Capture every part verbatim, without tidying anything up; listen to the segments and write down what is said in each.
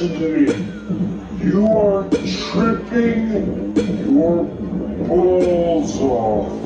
listen to me. You are tripping your balls off.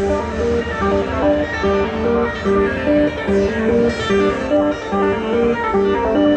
Thank you.